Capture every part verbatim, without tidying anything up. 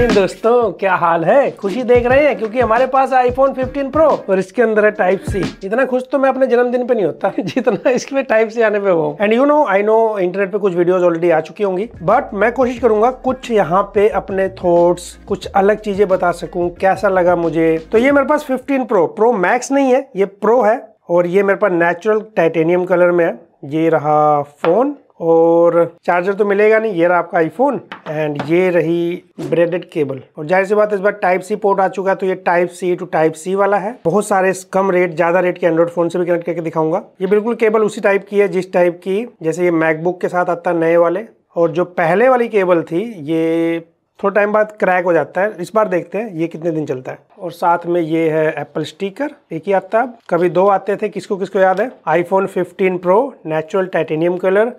मोहतरीन दोस्तों, क्या हाल है। खुशी देख रहे हैं क्योंकि हमारे पास आईफोन फिफ्टीन प्रो और इसके अंदर है टाइप सी। इतना खुश तो मैं अपने जन्मदिन पे नहीं होता जितना इसमें टाइप सी आने पे हुआ। And you know I know internet पे कुछ वीडियोस ऑलरेडी आ चुकी होंगी, बट मैं कोशिश करूंगा कुछ यहाँ पे अपने थॉट्स, कुछ अलग चीजें बता सकूं कैसा लगा मुझे। तो ये मेरे पास फिफ्टीन प्रो प्रो मैक्स नहीं है, ये प्रो है और ये मेरे पास नेचुरल टाइटेनियम कलर में है। ये रहा फोन और चार्जर तो मिलेगा नहीं, ये रहा आपका आईफोन एंड ये रही ब्रेडेड केबल। और जाहिर सी बात इस बार टाइप सी पोर्ट आ चुका है, तो ये type C to type C वाला है। बहुत सारे कम रेट ज्यादा रेट के एंड्रॉइड फोन से भी कनेक्ट करके दिखाऊंगा। ये बिल्कुल केबल उसी टाइप की है जिस टाइप की जैसे ये मैकबुक के साथ आता है नए वाले, और जो पहले वाली केबल थी ये थोड़ा टाइम बाद क्रैक हो जाता है। इस बार देखते हैं ये कितने दिन चलता है। और साथ में ये है एप्पल स्टिकर, एक ही आता है, कभी दो आते थे, किसको किसको याद है। IPhone fifteen pro natural titanium colour.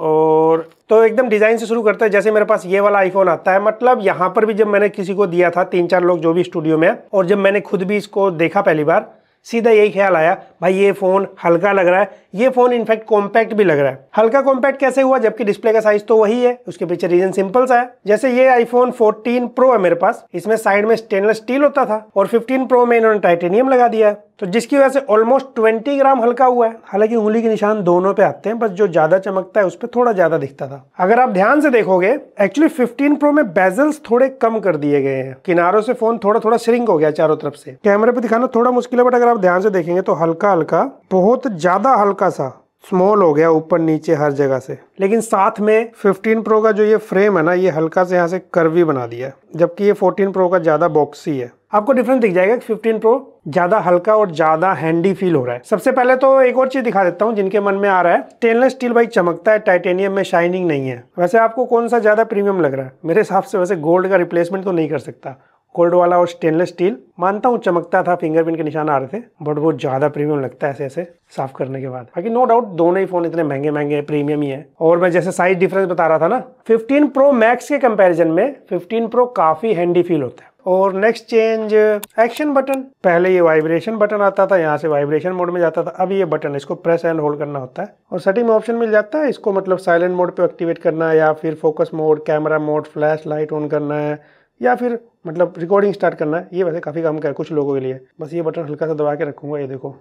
और तो एकदम डिज़ाइन से शुरू करते हैं। जैसे मेरे पास ये वाला आईफोन आता है, मतलब यहाँ पर भी जब मैंने किसी को दिया था, तीन चार लोग जो भी स्टूडियो में है, और जब मैंने खुद भी इसको देखा पहली बार, सीधा यही ख्याल आया, भाई ये फ़ोन हल्का लग रहा है। ये फ़ोन इनफैक्ट कॉम्पैक्ट भी लग रहा है। हल्का कॉम्पैक्ट कैसे हुआ जबकि डिस्प्ले का साइज तो वही है? उसके पीछे रीज़न सिंपल सा है। जैसे ये आईफोन फोर्टीन प्रो है मेरे पास, इसमें साइड में स्टेनलेस स्टील होता था और फिफ्टीन प्रो में इन्होंने टाइटेनियम लगा दिया है, तो जिसकी वजह से ऑलमोस्ट ट्वेंटी ग्राम हल्का हुआ है। हालांकि उंगली के निशान दोनों पे आते हैं, बस जो ज्यादा चमकता है उस पर थोड़ा ज्यादा दिखता था। अगर आप ध्यान से देखोगे एक्चुअली फिफ्टीन प्रो में बेजल्स थोड़े कम कर दिए गए हैं, किनारों से फोन थोड़ा थोड़ा श्रिंक हो गया चारों तरफ से। कैमरे पे दिखाना थोड़ा मुश्किल है, बट अगर आप ध्यान से देखेंगे तो हल्का हल्का, बहुत ज्यादा हल्का सा स्मॉल हो गया ऊपर नीचे हर जगह से। लेकिन साथ में फिफ्टीन प्रो का जो ये फ्रेम है ना, ये हल्का से यहाँ से कर्वी बना दिया है, जबकि ये फोर्टीन प्रो का ज्यादा बॉक्सी है। आपको डिफरेंस दिख जाएगा कि फिफ्टीन प्रो ज्यादा हल्का और ज्यादा हैंडी फील हो रहा है। सबसे पहले तो एक और चीज दिखा देता हूँ जिनके मन में आ रहा है। स्टेनलेस स्टील भाई चमकता है, टाइटेनियम में शाइनिंग नहीं है। वैसे आपको कौन सा ज्यादा प्रीमियम लग रहा है? मेरे हिसाब से वैसे गोल्ड का रिप्लेसमेंट तो नहीं कर सकता। गोल्ड वाला और स्टेनलेस स्टील मानता हूँ चमकता था, फिंगरप्रिंट के निशान आ रहे थे, बट वो ज्यादा प्रीमियम लगता है ऐसे ऐसे साफ करने के बाद। बाकी नो डाउट दोनों ही फोन इतने महंगे महंगे प्रीमियम ही है। और मैं जैसे साइज डिफरेंस बता रहा था ना, फिफ्टीन प्रो मैक्स के कंपेरिजन में फिफ्टीन प्रो काफी हैंडी फील होता है। और नेक्स्ट चेंज एक्शन बटन, पहले ये वाइब्रेशन बटन आता था, यहाँ से वाइब्रेशन मोड में जाता था, अब ये बटन, इसको प्रेस एंड होल्ड करना होता है। और सेटिंग में ऑप्शन मिल जाता है इसको, मतलब साइलेंट मोड पे एक्टिवेट करना है, या फिर focus mode, camera mode, flash light on करना है, या फिर मतलब रिकॉर्डिंग स्टार्ट करना है। ये वैसे काफ़ी काम का है कुछ लोगों के लिए। बस ये बटन हल्का सा दबा के रखूँगा, ये देखो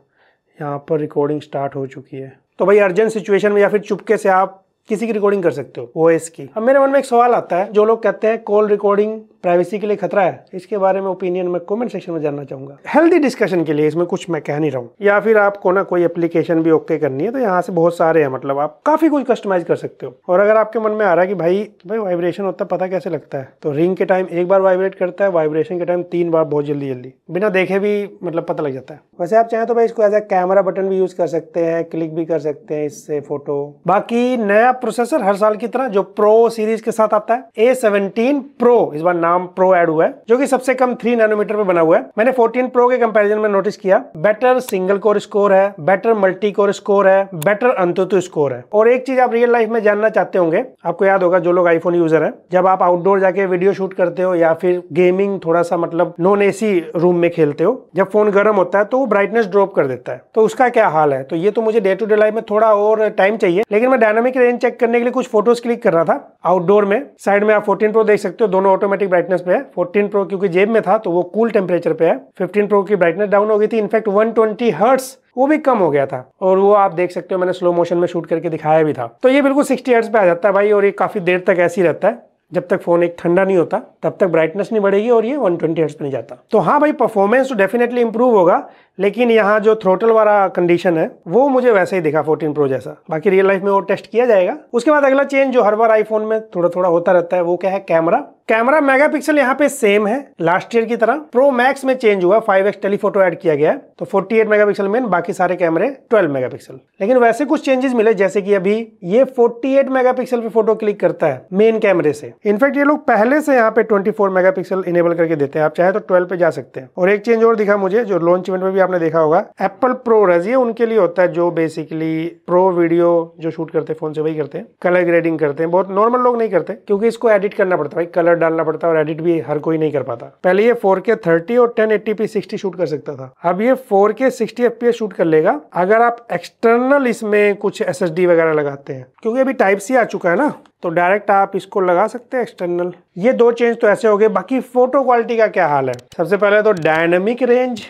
यहाँ पर रिकॉर्डिंग स्टार्ट हो चुकी है। तो भाई अर्जेंट सिचुएशन में या फिर चुपके से आप किसी की रिकॉर्डिंग कर सकते हो वॉइस की। अब मेरे मन में एक सवाल आता है, जो लोग कहते हैं कॉल रिकॉर्डिंग प्राइवेसी के लिए खतरा है, इसके बारे में ओपिनियन में कमेंट सेक्शन में जानना चाहूंगा। हेल्दी डिस्कशन के लिए इसमें कुछ मैं कह नहीं रहा हूँ। या फिर आपको ना कोई एप्लीकेशन भी ओके करनी है, तो यहाँ से बहुत सारे हैं, मतलब आप काफी कुछ कस्टमाइज कर सकते हो। और अगर आपके मन में आ रहा है कि भाई भाई वाइब्रेशन होता है, पता कैसे लगता है, तो रिंग के टाइम एक बार वाइब्रेट करता है, वाइब्रेशन के टाइम तीन बार, बहुत जल्दी जल्दी बिना देखे भी मतलब पता लग जाता है। वैसे आप चाहें तो भाई इसको एज ए कैमरा बटन भी यूज कर सकते हैं, क्लिक भी कर सकते हैं इससे फोटो। बाकी नया प्रोसेसर हर साल की तरह जो प्रो सीरीज के साथ आता है, ए सेवनटीन प्रो, इस बार नाम प्रो ऐड हुआ है, जो कि सबसे कम तीन नैनोमीटर पे बना हुआ है। मैंने फोर्टीन प्रो के कंपैरिजन में नोटिस किया, बेटर सिंगल कोर स्कोर है, बेटर मल्टी कोर स्कोर है, बेटर अंतुतु स्कोर है। और एक चीज आप रियल लाइफ में जानना चाहते होंगे, आपको याद होगा जो लोग आईफोन यूजर हैं, जब आप आउटडोर जाके वीडियो शूट करते हो या फिर गेमिंग थोड़ा सा मतलब नॉन एसी रूम में खेलते हो, जब फोन गर्म होता है तो वो ब्राइटनेस ड्रॉप कर देता है, तो उसका क्या हाल है। तो ये तो मुझे डे टू डे लाइफ में थोड़ा और टाइम चाहिए, लेकिन मैं डायनामिक रेंज चेक करने के लिए कुछ फोटोज क्लिक कर रहा था आउटडोर में। साइड में आप फोर्टीन प्रो देख सकते हो, दोनों ऑटोमेटिक ब्राइटनेस पे है। फोर्टीन प्रो क्योंकि जेब में था तो वो कूल टेम्परेचर पे है, फिफ्टीन प्रो की ब्राइटनेस डाउन हो गई थी, इनफैक्ट वन ट्वेंटी हर्ट्स वो भी कम हो गया था, और वो आप देख सकते हो मैंने स्लो मोशन में शूट करके दिखाया भी था। तो ये बिल्कुल सिक्सटी हर्ट्स पे आ जाता है भाई, और ये काफी देर तक ऐसी रहता है जब तक फोन एक ठंडा नहीं होता, तब तक ब्राइटनेस नहीं बढ़ेगी, और ये वन ट्वेंटी हर्ट्ज पे नहीं जाता। तो हाँ भाई परफॉर्मेंस तो डेफिनेटली इंप्रूव होगा, लेकिन यहाँ जो थ्रोटल वाला कंडीशन है वो मुझे वैसे ही दिखा फोर्टीन प्रो जैसा। बाकी रियल लाइफ में वो टेस्ट किया जाएगा। उसके बाद अगला चेंज जो हर बार आईफोन में थोड़ा थोड़ा होता रहता है वो क्या है, कैमरा। कैमरा मेगापिक्सल यहाँ पे सेम है लास्ट ईयर की तरह। प्रो मैक्स में चेंज हुआ, फाइव एक्स टेलीफोटो ऐड किया गया है, तो फोर्टी एट मेगापिक्सल में, बाकी सारे कैमरे ट्वेल्व मेगापिक्सल। लेकिन वैसे कुछ चेंजेस मिले, जैसे कि अभी ये फोर्टी एट मेगापिक्सल पे फोटो क्लिक करता है मेन कैमरे से। इनफैक्ट ये लोग पहले से यहाँ पे ट्वेंटी फोर मेगापिक्सल इनेबल करके देते हैं, आप चाहे तो ट्वेल्व पे जा सकते हैं। और एक चेंज और दिखा मुझे, जो लॉन्च इवेंट में भी आपने देखा होगा, एप्पल प्रो रॉ, ये उनके लिए होता है जो बेसिकली प्रो वीडियो जो शूट करते हैं फोन से वही करते हैं, कलर ग्रेडिंग करते हैं। बहुत नॉर्मल लोग नहीं करते क्योंकि इसको एडिट करना पड़ता है, कलर डालना पड़ता है, और एडिट भी हर कोई नहीं कर पाता। पहले ये फोर के थर्टी और ten eighty P sixty shoot कर सकता था, अब ये four K sixty F P S shoot कर लेगा अगर आप एक्सटर्नल इसमें कुछ एस एस डी वगैरह लगाते हैं। क्योंकि अभी टाइप सी आ चुका है ना, तो डायरेक्ट आप इसको लगा सकते सकते हैं एक्सटर्नल। ये दो चेंज तो ऐसे हो गए। बाकी फोटो क्वालिटी का क्या हाल है? सबसे पहले तो डायनामिक रेंज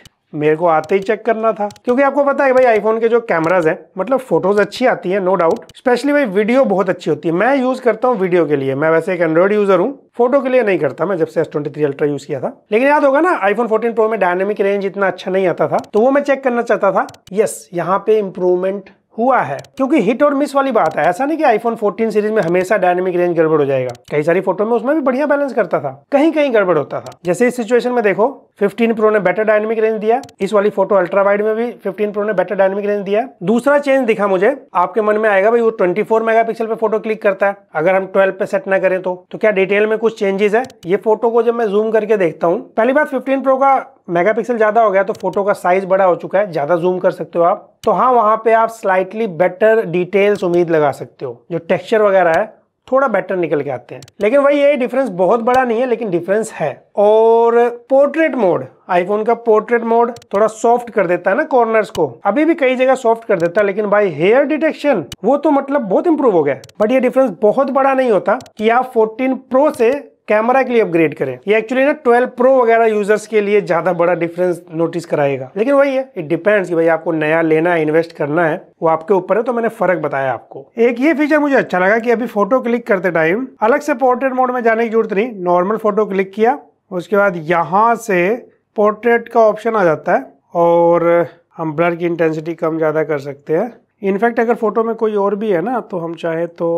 मेरे को आते ही चेक करना था, क्योंकि आपको पता है भाई आईफोन के जो कैमराज हैं मतलब फोटोज अच्छी आती है नो डाउट, स्पेशली भाई वीडियो बहुत अच्छी होती है। मैं यूज करता हूँ वीडियो के लिए, मैं वैसे एक एंड्रॉइड यूजर हूँ, फोटो के लिए नहीं करता मैं जब से S twenty three ultra use किया था। लेकिन याद होगा ना आईफोन फोर्टीन प्रो में डायनेमिक रेंज इतना अच्छा नहीं आता था, तो वो मैं चेक करना चाहता था। यस यहाँ पे इम्प्रूवमेंट हुआ है, क्योंकि हिट और मिस वाली बात है। ऐसा नहीं कि आईफोन फोर्टीन सीरीज में हमेशा डायनेमिक रेंज गड़बड़ हो जाएगा, कई सारी फोटो में उसमें भी बढ़िया बैलेंस करता था, कहीं कहीं गड़बड़ होता था। जैसे इस सिचुएशन में देखो फिफ्टीन प्रो ने बेटर डायनेमिक रेंज दिया, इस वाली फोटो अल्ट्रा वाइड में भी फिफ्टीन प्रो ने बेटर डायनेमिक रेंज दिया। दूसरा चेंज दिखा मुझे, आपके मन में आएगा भाई वो चौबीस मेगापिक्सल पे फोटो क्लिक करता है, अगर हम ट्वेल्व पे सेट ना करें तो तो क्या डिटेल में कुछ चेंजेस है? ये फोटो को जब मैं जूम करके देखता हूँ, पहली बात फिफ्टीन प्रो का मेगापिक्सल ज्यादा हो गया तो फोटो का साइज बड़ा हो चुका है, ज्यादा जूम कर सकते हो आप, तो हाँ वहां पे आप स्लाइटली बेटर डिटेल्स उम्मीद लगा सकते हो, जो टेक्सचर वगैरह है थोड़ा बेटर निकल के आते हैं। लेकिन वही ये डिफरेंस बहुत बड़ा नहीं है, लेकिन डिफरेंस है। और पोर्ट्रेट मोड, आईफोन का पोर्ट्रेट मोड थोड़ा सॉफ्ट कर देता है ना कॉर्नर्स को, अभी भी कई जगह सॉफ्ट कर देता है, लेकिन भाई हेयर डिटेक्शन वो तो मतलब बहुत इंप्रूव हो गया। बट ये डिफरेंस बहुत बड़ा नहीं होता कि आप फोर्टीन प्रो से कैमरा के लिए अपग्रेड करें। ये एक्चुअली ना ट्वेल्व प्रो वगैरह यूजर्स के लिए ज्यादा बड़ा डिफरेंस नोटिस कराएगा, लेकिन वही है इट डिपेंड्स कि भाई आपको नया लेना है, इन्वेस्ट करना है, वो आपके ऊपर है। तो मैंने फर्क बताया आपको। एक ये फीचर मुझे अच्छा लगा कि अभी फोटो क्लिक करते टाइम अलग से पोर्ट्रेट मोड में जाने की जरूरत नहीं, नॉर्मल फोटो क्लिक किया उसके बाद यहाँ से पोर्ट्रेट का ऑप्शन आ जाता है और हम ब्लर की इंटेंसिटी कम ज़्यादा कर सकते हैं। इनफैक्ट अगर फोटो में कोई और भी है ना तो हम चाहे तो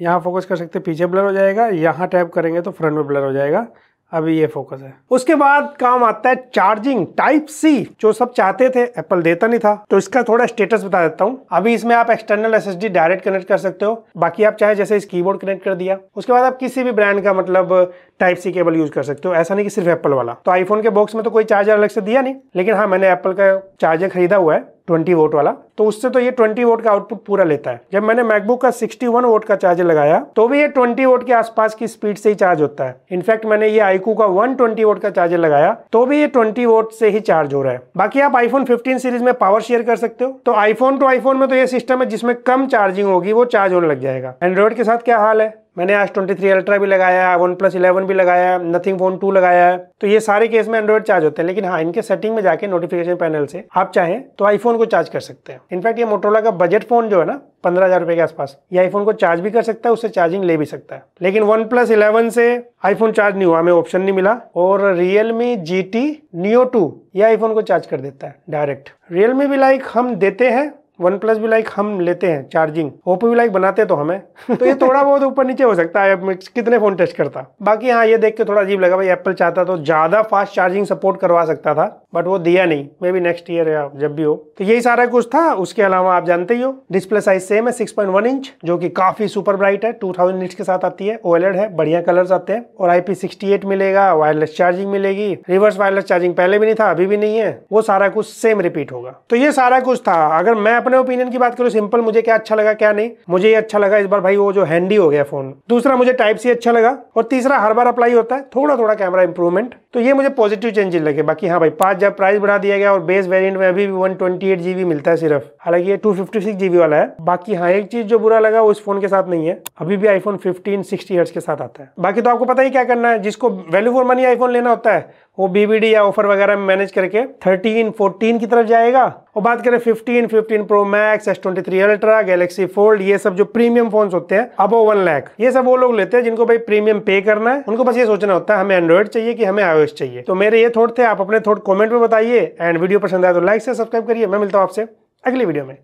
यहाँ फोकस कर सकते, पीछे ब्लर हो जाएगा, यहाँ टैप करेंगे तो फ्रंट में ब्लर हो जाएगा, अभी ये फोकस है। उसके बाद काम आता है चार्जिंग टाइप सी, जो सब चाहते थे एप्पल देता नहीं था, तो इसका थोड़ा स्टेटस बता देता हूँ। अभी इसमें आप एक्सटर्नल एसएसडी डायरेक्ट कनेक्ट कर सकते हो, बाकी आप चाहे जैसे इस कीबोर्ड कनेक्ट कर दिया, उसके बाद आप किसी भी ब्रांड का मतलब टाइप सी केबल यूज कर सकते हो, ऐसा नहीं कि सिर्फ एप्पल वाला। तो आईफोन के बॉक्स में तो कोई चार्जर अलग से दिया नहीं, लेकिन हाँ मैंने एप्पल का चार्जर खरीदा हुआ है ट्वेंटी वोट वाला, तो उससे तो ये ट्वेंटी वोट का आउटपुट पूरा लेता है। जब मैंने मैकबुक का सिक्सटी वन वोट का चार्जर लगाया तो भी ये ट्वेंटी वोट के आसपास की स्पीड से ही चार्ज होता है। इनफैक्ट मैंने ये आईकू का वन ट्वेंटी वोट का चार्जर लगाया तो भी ये ट्वेंटी वोट से ही चार्ज हो रहा है। बाकी आप आईफोन फिफ्टीन सीरीज में पावर शेयर कर सकते हो, तो आईफोन टू आईफोन में तो ये सिस्टम है जिसमें कम चार्जिंग होगी वो चार्ज होने लग जाएगा। एंड्रॉइड के साथ क्या हाल है? मैंने आज एस ट्वेंटी थ्री अल्ट्रा भी लगाया है, वन प्लस इलेवन भी लगाया है, नथिंग फोन टू लगाया है, तो ये सारे केस में एंड्रॉइड चार्ज होते हैं। लेकिन हाँ इनके सेटिंग में जाके नोटिफिकेशन पैनल से आप चाहें तो आईफोन को चार्ज कर सकते हैं। इनफैक्ट ये मोटोरोला का बजट फोन जो है ना पंद्रह हजार रुपए के आसपास, ये आईफोन को चार्ज भी कर सकता है, उससे चार्जिंग ले भी सकता है। लेकिन वन प्लस इलेवन से आईफोन चार्ज नहीं हुआ, हमें ऑप्शन नहीं मिला। और Realme G T Neo two ये आईफोन को चार्ज कर देता है डायरेक्ट। रियलमी भी लाइक हम देते हैं, वन प्लस भी लाइक हम लेते हैं चार्जिंग, ओप्पो भी लाइक बनाते तो हमें तो ये थोड़ा बहुत ऊपर नीचे हो सकता है, अब कितने फोन टेस्ट करता। बाकी हाँ ये देख के थोड़ा अजीब लगा, भाई एप्पल चाहता तो ज्यादा फास्ट चार्जिंग सपोर्ट करवा सकता था, बट वो दिया नहीं, मे बी नेक्स्ट ईयर या जब भी हो। तो यही सारा कुछ था। उसके अलावा आप जानते ही हो डिस्प्ले साइज सेम है सिक्स पॉइंट वन इंच, जो कि काफी सुपर ब्राइट है, टू थाउजेंड निट्स के साथ आती है, ओएलईडी है, बढ़िया कलर्स आते हैं, और आई पी सिक्सटी एट मिलेगा, वायरलेस चार्जिंग मिलेगी, रिवर्स वायरलेस चार्जिंग पहले भी नहीं था अभी भी नहीं है, वो सारा कुछ सेम रिपीट होगा। तो ये सारा कुछ था। अगर मैं अपने ओपिनियन की बात करूं सिंपल मुझे क्या अच्छा लगा क्या नहीं, मुझे ये अच्छा लगा इस बार भाई वो जो हैंडी हो गया फोन, दूसरा मुझे टाइप सी अच्छा लगा, और तीसरा हर बार अप्लाई होता है थोड़ा थोड़ा कैमरा इंप्रूवमेंट, तो ये मुझे पॉजिटिव चेंजेस लगे। बाकी हाँ भाई पांच जब प्राइस बढ़ा दिया गया और बेस वेरिएंट में अभी भी वन ट्वेंटी एट जीबी मिलता है सिर्फ, हालांकि ये टू फिफ्टी सिक्स जीबी वाला है। बाकी हाँ एक चीज जो बुरा लगा वो इस फोन के साथ नहीं है, अभी भी आईफोन फिफ्टीन सिक्सटी हर्ट्ज के साथ आता है। बाकी तो आपको पता ही क्या करना है, जिसको वैल्यू फॉर मनी आईफोन लेना होता है वो बीबीडी या ऑफर वगैरह में मैनेज करके थर्टीन, फोर्टीन की तरफ जाएगा। और बात करें fifteen, fifteen pro Max, S twenty three Ultra, Galaxy Fold, ये सब जो प्रीमियम फोन्स होते हैं अब वो वन लाख, ये सब वो लोग लेते हैं जिनको भाई प्रीमियम पे करना है, उनको बस ये सोचना होता है हमें एंड्रॉइड चाहिए कि हमें आईओएस चाहिए। तो मेरे ये थॉट थे, आप अपने थॉट कॉमेंट में बताइए, एंड वीडियो पसंद आए तो लाइक से सब्सक्राइब करिए। मैं मिलता हूँ आपसे अगली वीडियो में।